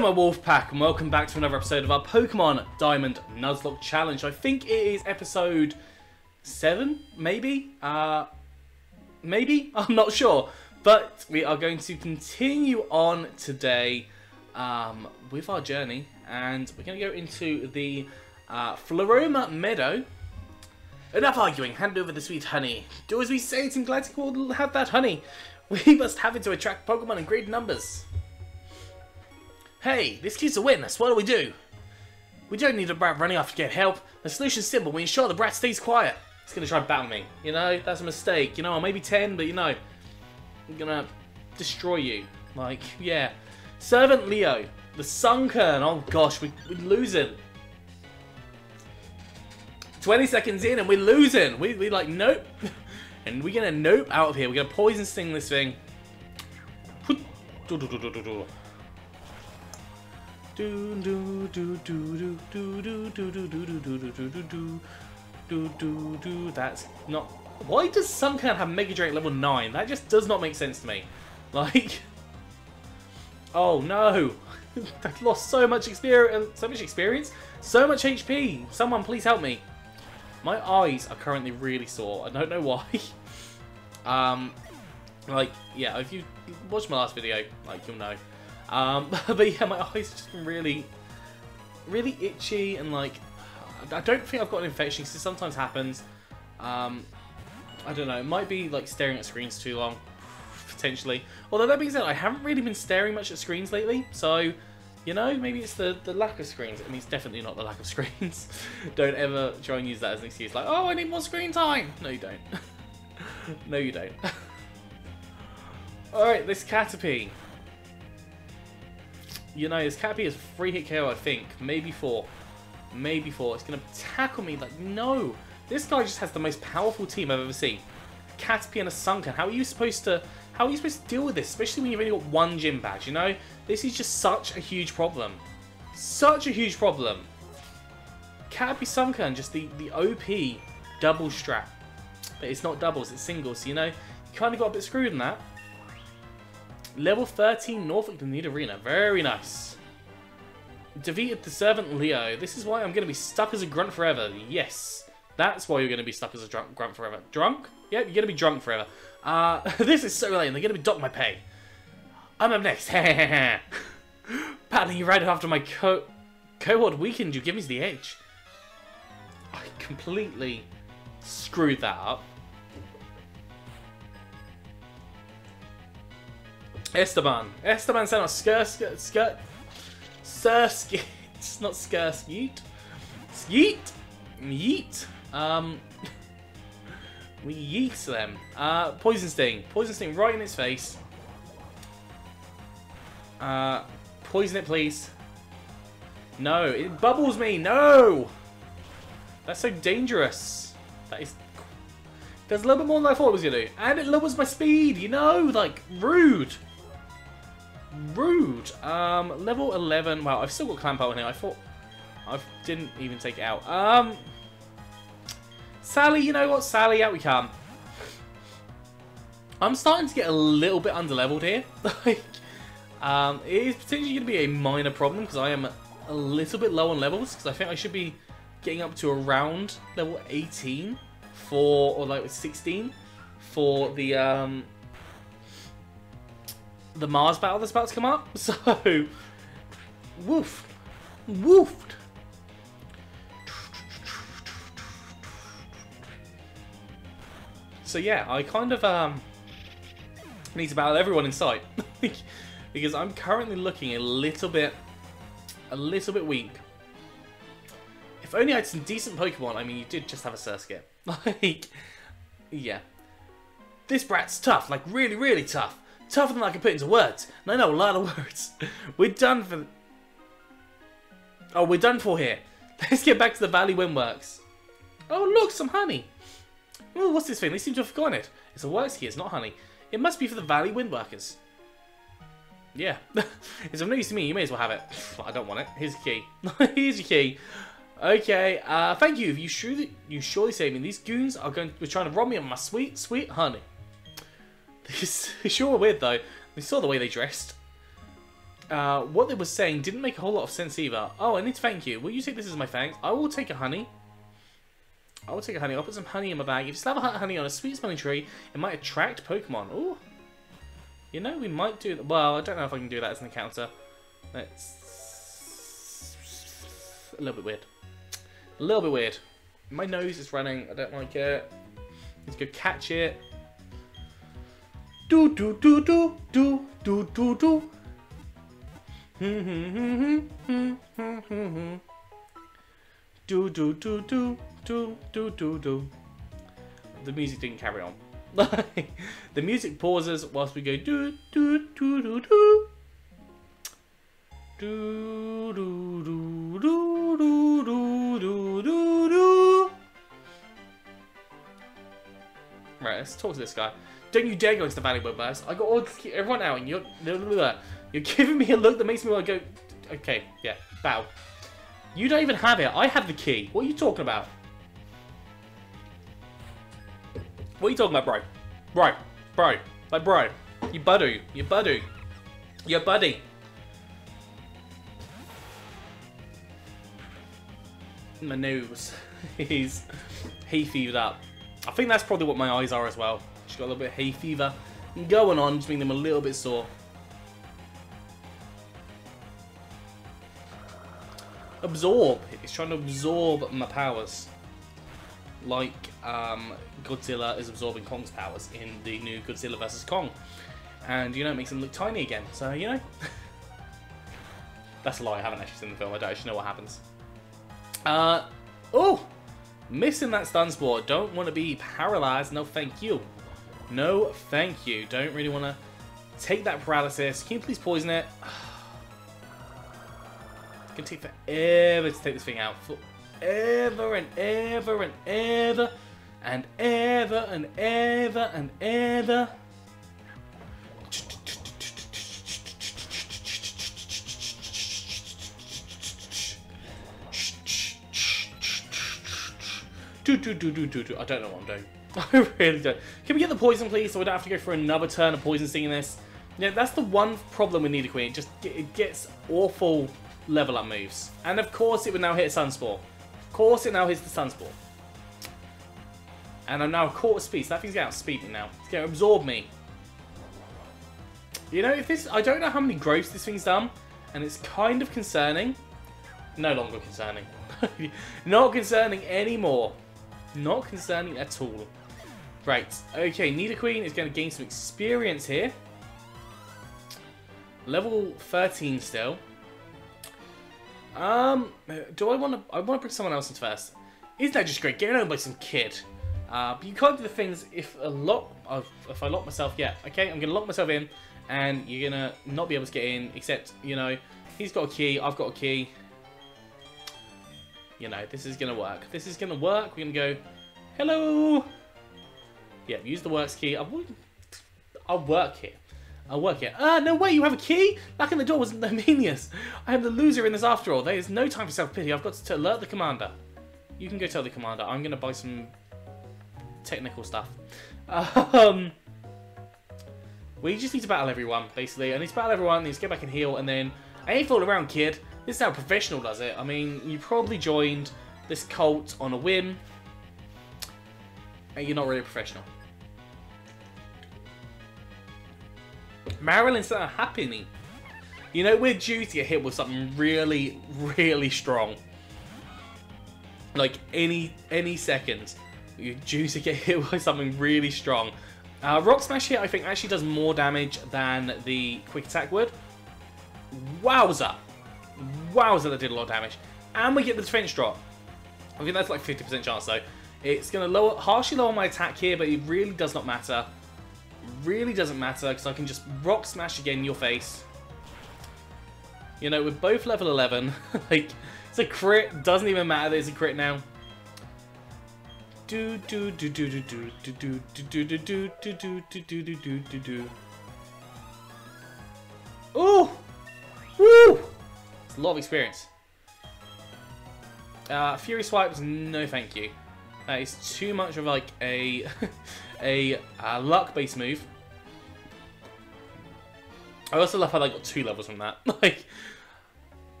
Hello my wolf pack and welcome back to another episode of our Pokemon Diamond Nuzlocke Challenge. I think it is episode 7, maybe? Maybe? I'm not sure. But we are going to continue on today with our journey, and we're going to go into the Floroma Meadow. Enough arguing, hand over the sweet honey. Do as we say, Team Galactic will have that honey. We must have it to attract Pokemon in great numbers. Hey, this kid's a witness, what do we do? We don't need a brat running off to get help. The solution's simple, we ensure the brat stays quiet. He's gonna try and battle me, you know, that's a mistake. You know, I'm maybe 10, but you know, I'm gonna destroy you. Like, yeah. Servant Leo, the Sunkern, oh gosh, we're losing. 20 seconds in and we're losing. We're like, nope. And we're gonna nope out of here. We're gonna poison sting this thing. That's not... Why does Sunkern have Mega Drain at level 9? That just does not make sense to me. Like... Oh no! I've lost so much experience... So much HP! Someone please help me. My eyes are currently really sore. I don't know why. Like, yeah, if you watched my last video, like, you'll know. But yeah, my eyes just been really itchy, and like, I don't think I've got an infection because it sometimes happens. I don't know, it might be like staring at screens too long, potentially. Although that being said, I haven't really been staring much at screens lately, so, you know, maybe it's the lack of screens. I mean, it's definitely not the lack of screens. Don't ever try and use that as an excuse, like, oh, I need more screen time. No, you don't. No, you don't. Alright, this Caterpie. You know, this Cappy is 3-hit KO, I think. Maybe 4. Maybe 4. It's going to tackle me. Like, no. This guy just has the most powerful team I've ever seen. A Caterpie and a Sunkern. How are you supposed to deal with this? Especially when you've only got one gym badge, you know? This is just such a huge problem. Such a huge problem. Caterpie, Sunkern, just the OP double strat. But it's not doubles, it's singles. So, you know, you kind of got a bit screwed in that. Level 13 Norfolk the Need Arena. Very nice. Defeated the Servant Leo. This is why I'm going to be stuck as a grunt forever. Yes. That's why you're going to be stuck as a grunt forever. Drunk? Yep, you're going to be drunk forever. This is so lame. They're going to be docked my pay. I'm up next. Paddling you right after my cohort weakened. You give me the edge. I completely screwed that up. Esteban. Esteban sent out Surskit. It's not Surskit. Skeet. Yeet. We yeet them. Poison Sting. Poison Sting right in its face. Poison it, please. No. It bubbles me. No. That's so dangerous. That is... There's a little bit more than I thought it was going to do. And it lowers my speed. You know, like, rude. Rude. Level 11. Wow, I've still got Clamp out in here. I thought I didn't even take it out. Sally, you know what? Sally, out we come. I'm starting to get a little bit underleveled here. Like, it is potentially going to be a minor problem because I am a little bit low on levels. Because I think I should be getting up to around level 18 for, or like 16 for the Mars battle that's about to come up, so woof, woofed. So yeah, I kind of need to battle everyone in sight because I'm currently looking a little bit weak. If only I had some decent Pokemon. I mean, you did just have a Surskit. Like, yeah, this brat's tough, like really tough. Tougher than I can put into words. And I know a lot of words. We're done for... Oh, we're done for here. Let's get back to the Valley Windworks. Oh, look, some honey. Oh, what's this thing? They seem to have forgotten it. It's a works key, it's not honey. It must be for the Valley Windworkers. Yeah. It's of no use to me. You may as well have it. I don't want it. Here's a key. Here's your key. Okay. Thank you. You surely saved me. These goons are trying to rob me of my sweet, sweet honey. It's sure weird though. We saw the way they dressed. what they were saying didn't make a whole lot of sense either. Oh, I need to thank you. Will you take this as my thanks? I will take a honey. I will take a honey. I'll put some honey in my bag. If you slap a honey on a sweet-smelling tree, it might attract Pokemon. Ooh. You know, we might do that. Well, I don't know if I can do that as an encounter. That's a little bit weird. A little bit weird. My nose is running. I don't like it. Let's go catch it. Do do do do do do do do. Do do do do do do do do. The music didn't carry on. The music pauses whilst we go do do do do do. Do do do do do do do do. Right, let's talk to this guy. Don't you dare go into the Valley Windworks. I got all everyone out, and you're giving me a look that makes me want to go. Okay, yeah, bow. You don't even have it. I have the key. What are you talking about? What are you talking about, bro? Bro. Your buddy. My nose is hay fevered up. I think that's probably what my eyes are as well. She's got a little bit of hay fever going on, just making them a little bit sore. Absorb. It's trying to absorb my powers. Like Godzilla is absorbing Kong's powers in the new Godzilla vs. Kong. And, you know, it makes him look tiny again. So, you know. That's a lie. I haven't actually seen the film. I don't actually know what happens. Oh! Missing that stun sport. Don't want to be paralyzed. No, thank you. No, thank you. Don't really want to take that paralysis. Can you please poison it? It's going to take forever to take this thing out. Forever and ever and ever and ever and ever and ever. I don't know what I'm doing. I really don't. Can we get the poison, please, so we don't have to go for another turn of poison stinging this? Yeah, that's the one problem with Nidoqueen. It just it gets awful level up moves. And of course it would now hit Sunspore. Of course it now hits the Sunspore. And I'm now caught speed, so that thing's going to outspeed me now. It's going to absorb me. You know, if this... I don't know how many growths this thing's done, and it's kind of concerning. No longer concerning. Not concerning anymore. Not concerning at all. Right, okay, Nidoqueen is going to gain some experience here. Level 13 still. Do I want to... I want to bring someone else in first. Isn't that just great? Getting over by some kid. But you can't do the things if I lock myself, yeah. Okay, I'm going to lock myself in, and you're going to not be able to get in, except, you know, he's got a key, I've got a key. You know, this is going to work. This is going to work. We're going to go, hello. Yeah, use the works key. I'll work here. I'll work here. No way, you have a key? Back in the door was Nomenius. I am the loser in this after all. There is no time for self-pity. I've got to alert the commander. You can go tell the commander. I'm going to buy some technical stuff. We just need to battle everyone, basically. I need to battle everyone. I need to get back and heal. And then, I ain't fooling around, kid. This is how a professional does it. I mean, you probably joined this cult on a whim, and you're not really a professional. Marilyn's not happening. You know, we're due to get hit with something really, really strong. Like, any second, you're due to get hit with something really strong. Rock Smash here, I think, actually does more damage than the Quick Attack would. Wowza. Wowza, that did a lot of damage. And we get the defense drop. I think that's like 50% chance though. It's going to lower, harshly lower my attack here, but it really does not matter. Really doesn't matter, because I can just rock smash again in your face. You know, we're both level 11. Like, it's a crit. Doesn't even matter that it's a crit now. Do do do do do do do do do do do do do do do do do do. Oh! Woo! It's a lot of experience. Fury swipes, no thank you. That is too much of like a luck-based move. I also love how I got 2 levels from that. Like,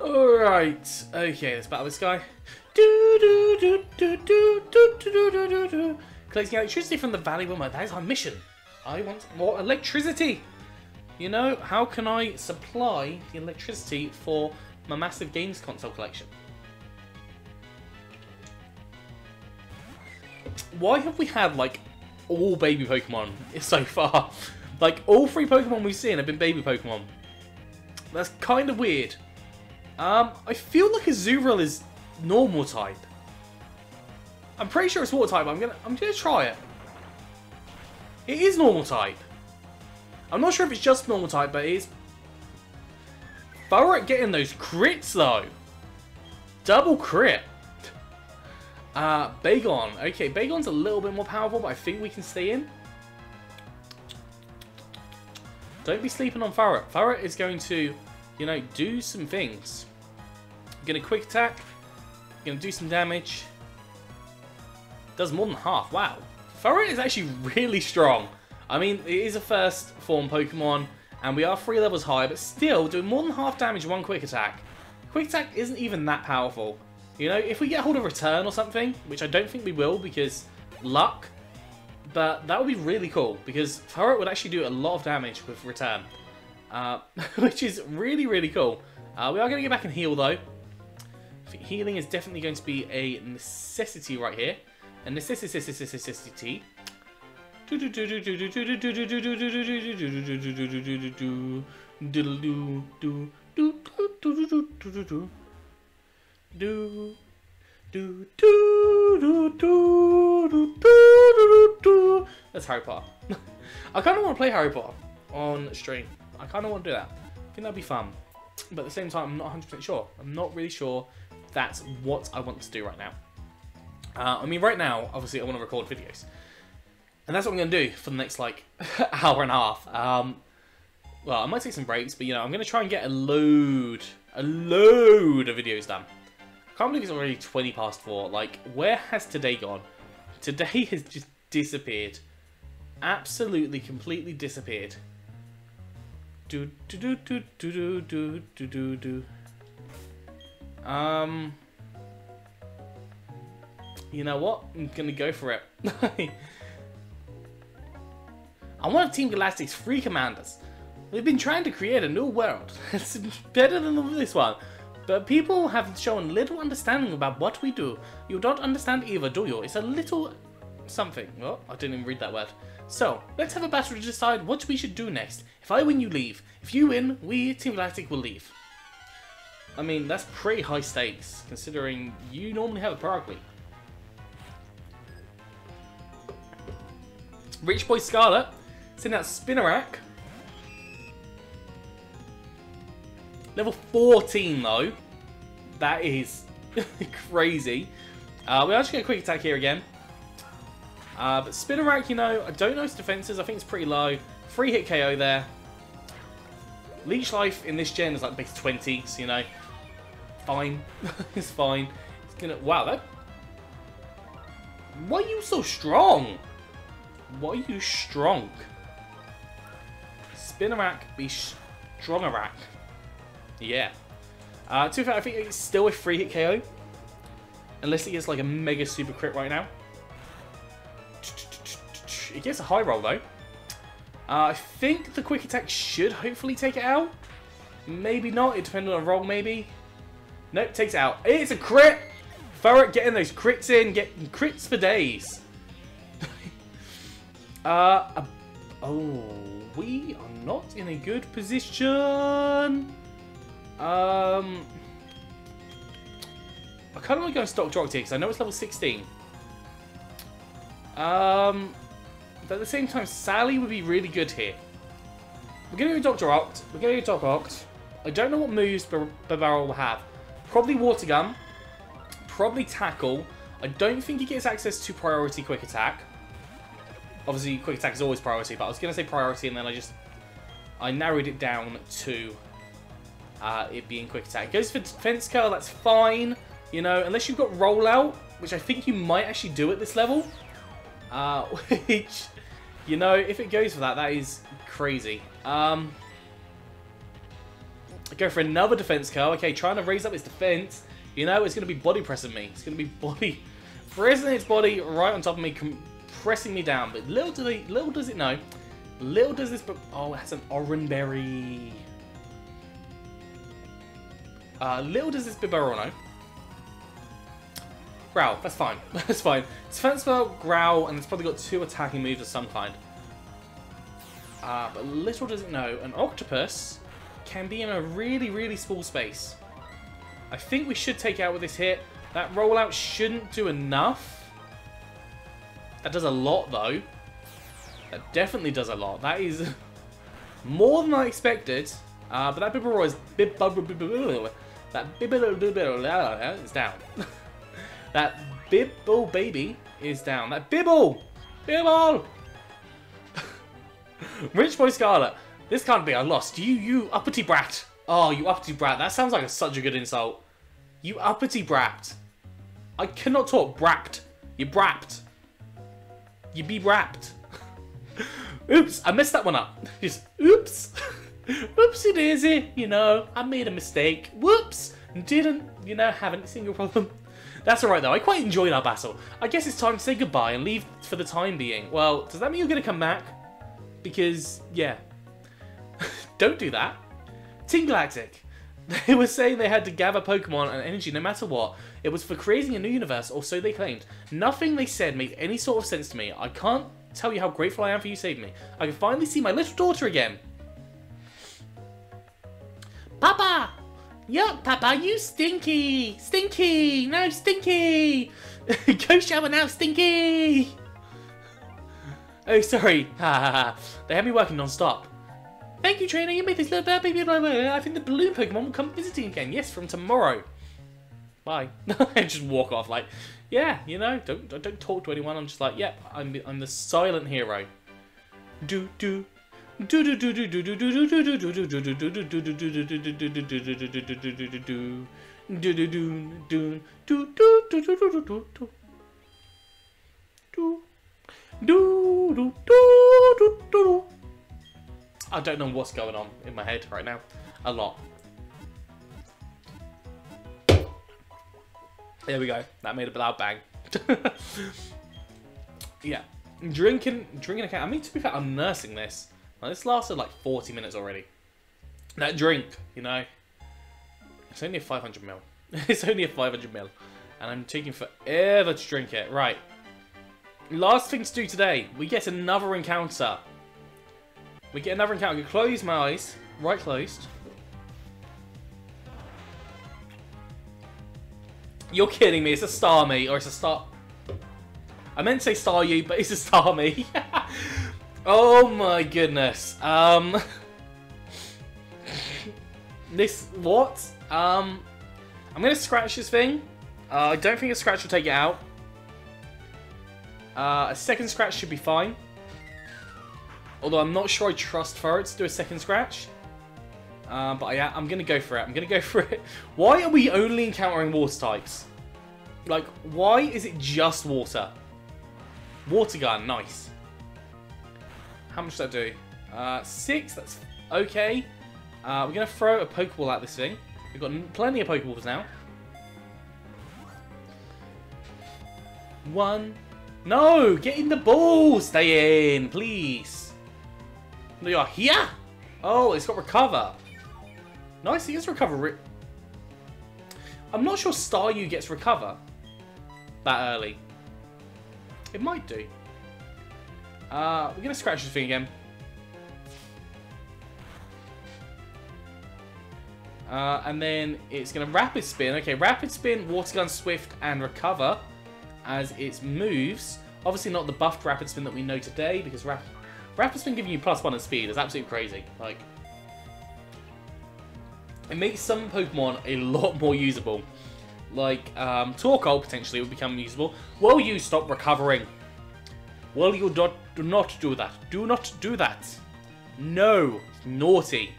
alright. Okay, let's battle this guy. Collecting electricity from the Valley Windworks. That is our mission. I want more electricity. You know, how can I supply the electricity for my massive games console collection? Why have we had, like, all baby Pokemon so far? Like, all 3 Pokemon we've seen have been baby Pokemon. That's kind of weird. I feel like Azurill is normal type. I'm pretty sure it's water type, but I'm gonna try it. It is normal type. I'm not sure if it's just normal type, but it is. Thorough at getting those crits, though. Double crit. Bagon. Okay, Bagon's a little bit more powerful, but I think we can stay in. Don't be sleeping on Farah. Farah is going to, you know, do some things. I'm gonna quick attack. I'm gonna do some damage. Does more than half. Wow. Farah is actually really strong. I mean, it is a first form Pokemon, and we are 3 levels higher, but still doing more than half damage in 1 quick attack. Quick attack isn't even that powerful. You know, if we get hold of Return or something, which I don't think we will because luck, but that would be really cool because Turret would actually do a lot of damage with Return, which is really, really cool. We are going to get back and heal, though. I think healing is definitely going to be a necessity right here. A necessity. That's Harry Potter. I kind of want to play Harry Potter on stream. I kind of want to do that. I think that'd be fun. But at the same time, I'm not 100% sure. I'm not really sure that's what I want to do right now. I mean, right now, obviously, I want to record videos. And that's what I'm going to do for the next, like, hour and a half. Well, I might take some breaks, but, you know, I'm going to try and get a load of videos done. I can't believe it's already 4:20. Like, where has today gone? Today has just disappeared. Absolutely, completely disappeared. You know what? I'm going to go for it. I'm one of Team Galactic's 3 commanders. We've been trying to create a new world. It's better than this one. But people have shown little understanding about what we do. You don't understand either, do you? It's a little something. Oh, I didn't even read that word. So, let's have a battle to decide what we should do next. If I win, you leave. If you win, we, Team Galactic, will leave. I mean, that's pretty high stakes, considering you normally have a priority. Rich Boy Scarlet, send out Spinarak. Level 14, though. That is crazy. We are just going to quick attack here again. But Spinarak, you know, I don't know its defenses. I think it's pretty low. 3-hit KO there. Leech Life in this gen is like base 20, so, you know, fine. It's fine. It's going to... Wow, that... Why are you so strong? Why are you strong? Spinarak be Strongarak. Yeah. To be fair, I think it's still a 3-hit KO. Unless it gets like a mega super crit right now. It gets a high roll though. I think the quick attack should hopefully take it out. Maybe not. It depends on a roll maybe. Nope, takes it out. It's a crit! Farah getting those crits in. Getting crits for days. Oh, we are not in a good position. I kind of want to go and stock Dr. here because I know it's level 16. But at the same time, Sally would be really good here. We're going to go Dr. Oct. We're going to go Dr. Oct. I don't know what moves Barbarrel will have. Probably Water Gun. Probably Tackle. I don't think he gets access to priority quick attack. Obviously, quick attack is always priority, but I was going to say priority, and then I narrowed it down to it being quick attack. It goes for defense curl, that's fine. You know, unless you've got rollout, which I think you might actually do at this level. Which, you know, if it goes for that, that is crazy. Go for another defense card. Okay, trying to raise up its defense. You know, it's going to be body pressing me. It's going to be body pressing its body right on top of me, pressing me down. But little does it know. Little does this... Oh, it has an orange berry. Little does this Bibarel know. Growl, that's fine. That's fine. It's transfer, growl, and it's probably got two attacking moves of some kind. But little does it know, an octopus can be in a really, really small space. I think we should take out with this hit. That rollout shouldn't do enough. That does a lot, though. That definitely does a lot. That is more than I expected. But that Bibarel is... That Bibarel is down. That Bibble baby is down. That Bibble! Bibble! Rich Boy Scarlet. This can't be. I lost. You uppity brat. Oh, you uppity brat. That sounds like such a good insult. You uppity brat. I cannot talk. Brapped. You brapped. You be brapped. Oops, I messed that one up. Just, oops. Oopsie daisy. You know, I made a mistake. Whoops. Didn't, you know, have any single problem. That's alright though, I quite enjoyed our battle. I guess it's time to say goodbye and leave for the time being. Well, does that mean you're going to come back? Because, yeah. Don't do that. Team Galactic. They were saying they had to gather Pokemon and energy no matter what. It was for creating a new universe, or so they claimed. Nothing they said made any sort of sense to me. I can't tell you how grateful I am for you saving me. I can finally see my little daughter again. Papa! Yuck, Papa, you stinky! Stinky! No, Stinky! Go shower now, Stinky! Oh, sorry. They had me working non-stop. Thank you, trainer. You made this little bird baby. I think the balloon Pokemon will come visiting again. Yes, from tomorrow. Bye. And just walk off like, yeah, you know, don't talk to anyone. I'm just like, yep, yeah, I'm the silent hero. Do, do. I don't know what's going on in my head right now. A lot. There we go. That made a loud bang. Yeah. Drinking a can. I mean, to be fair, I'm nursing this. Now, this lasted like 40 minutes already. That drink, you know, it's only a 500 mil. It's only a 500 mil, and I'm taking forever to drink it. Right. Last thing to do today. We get another encounter. We get another encounter. I'm gonna close my eyes. Right closed. You're kidding me. It's a Starmie, or it's a star... I meant to say Staryu, but it's a Starmie. Oh my goodness. This... What? I'm going to scratch this thing. I don't think a scratch will take it out. A second scratch should be fine. Although I'm not sure I trust Ferret to do a second scratch. But yeah, I'm going to go for it. I'm going to go for it. Why are we only encountering water types? Like, why is it just water? Water gun, nice. How much did I do? 6, that's okay. We're going to throw a Pokeball at this thing. We've got plenty of Pokeballs now. 1. No, get in the ball. Stay in, please. No, you are here. Oh, it's got recover. Nice, it gets recover. I'm not sure Staryu gets recover that early. It might do. We're going to scratch this thing again. And then it's going to rapid spin. Okay, rapid spin, water gun, swift, and recover as its moves. Obviously not the buffed rapid spin that we know today, because rapid spin giving you +1 in speed is absolutely crazy. Like, it makes some Pokemon a lot more usable. Like, Torkoal potentially will become usable. Will you stop recovering? Well, you do not do that. Do not do that. No. Naughty.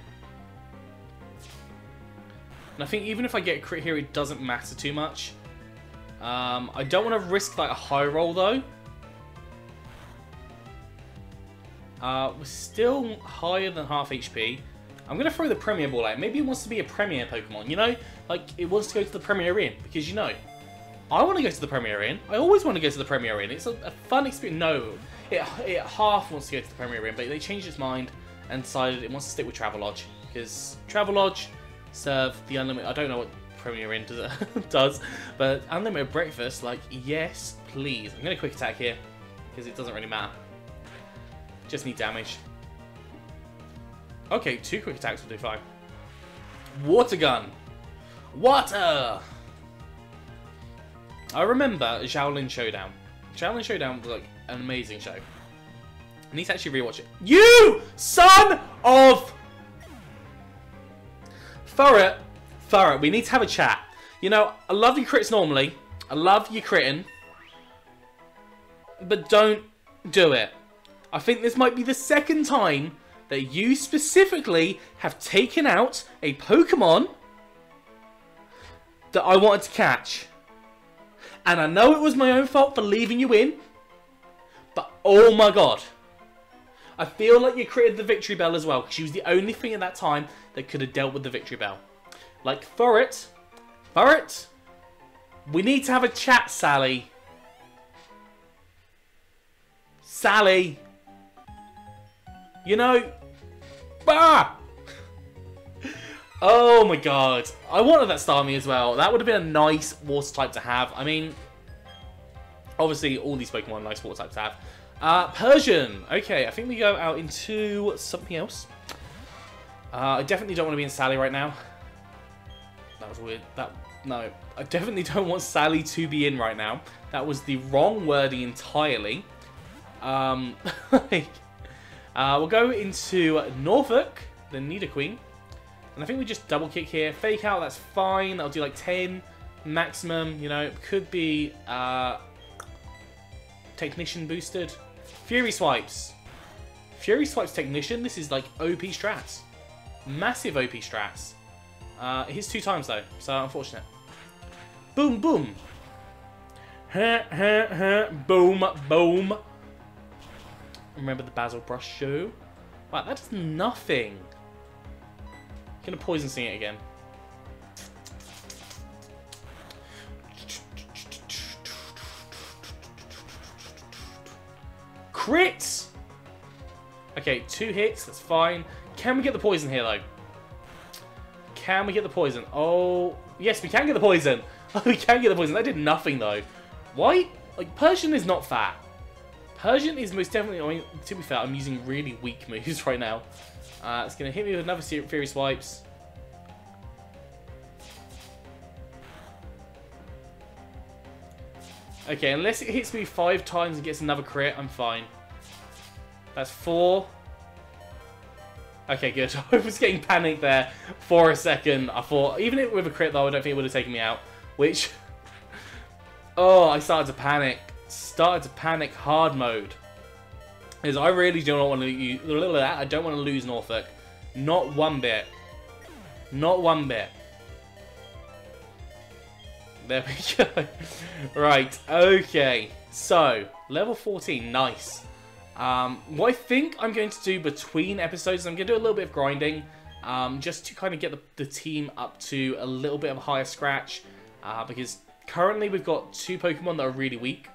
And I think even if I get a crit here, it doesn't matter too much. I don't want to risk like a high roll, though. We're still higher than half HP. I'm going to throw the Premier Ball out. Maybe it wants to be a Premier Pokemon, you know? Like, it wants to go to the Premier Inn, because, you know, I want to go to the Premier Inn. I always want to go to the Premier Inn. It's a fun experience. No, it half wants to go to the Premier Inn, but they changed its mind and decided it wants to stick with Travelodge, because Travelodge serve the unlimited... I don't know what Premier Inn does, but unlimited breakfast, like, yes, please. I'm going to quick attack here, because it doesn't really matter. Just need damage. Okay, two quick attacks will do fine. Water gun! Water! I remember Xiaolin Showdown. Xiaolin Showdown was like an amazing show. I need to actually rewatch it. You son of... Thurret, we need to have a chat. You know, I love your crits normally. I love your critting. But don't do it. I think this might be the second time that you specifically have taken out a Pokemon that I wanted to catch. And I know it was my own fault for leaving you in, but oh my god. I feel like you created the victory bell as well, because she was the only thing at that time that could have dealt with the victory bell. Like, Thurret, we need to have a chat, Sally. Sally. You know, bah! Oh my god. I wanted that Starmie as well. That would have been a nice water type to have. I mean, obviously all these Pokemon are nice water types to have. Persian. Okay, I think we go out into something else. I definitely don't want to be in Sally right now. That was weird. No, I definitely don't want Sally to be in right now. That was the wrong wording entirely. We'll go into Norfolk, the Nidoqueen. And I think we just double kick here. Fake out, that's fine. I'll do like 10 maximum. You know, it could be technician boosted. Fury swipes. Fury swipes technician. This is like OP strats. Massive OP strats. It hits 2 times though, so unfortunate. Boom, boom. Boom, boom. Remember the Basil Brush show? Wow, that does nothing. I'm gonna poison sing it again. Crits! Okay, 2 hits, that's fine. Can we get the poison here though? Can we get the poison? Oh, yes, we can get the poison. We can get the poison. That did nothing though. Why? Like, Persian is not fat. Persian is most definitely, I mean, to be fair, I'm using really weak moves right now. It's going to hit me with another Fury Swipes. Okay, unless it hits me 5 times and gets another crit, I'm fine. That's 4. Okay, good. I was getting panicked there for a second. I thought, even with a crit though, I don't think it would have taken me out. Which, oh, I started to panic. Started to panic hard mode, because I really do not want to use a little of that. I don't want to lose Norfolk, not one bit, not one bit. There we go. Right, okay, so level 14, nice. What I think I'm going to do between episodes, I'm going to do a little bit of grinding, just to kind of get the team up to a little bit of a higher scratch, because currently we've got 2 Pokemon that are really weak.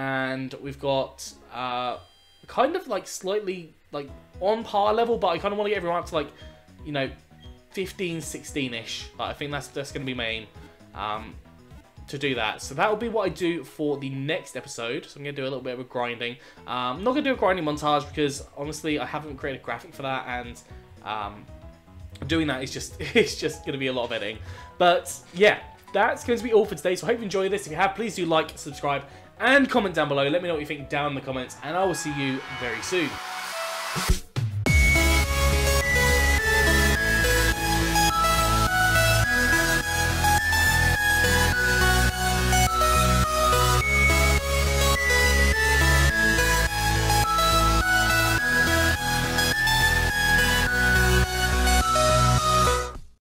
And we've got kind of like slightly like on par level, but I kind of want to get everyone up to like, you know, 15, 16-ish. I think that's going to be my aim to do that. So that will be what I do for the next episode. So I'm going to do a little bit of a grinding. I'm not going to do a grinding montage because honestly, I haven't created a graphic for that, and doing that is just going to be a lot of editing. But yeah, that's going to be all for today. So I hope you enjoyed this. If you have, please do like, subscribe, and comment down below. Let me know what you think down in the comments, and I will see you very soon.